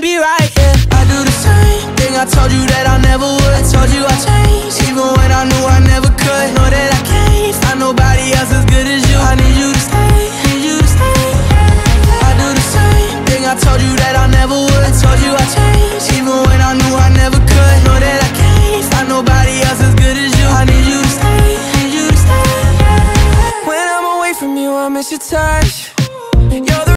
can't be right, yeah. I do the same thing I told you that I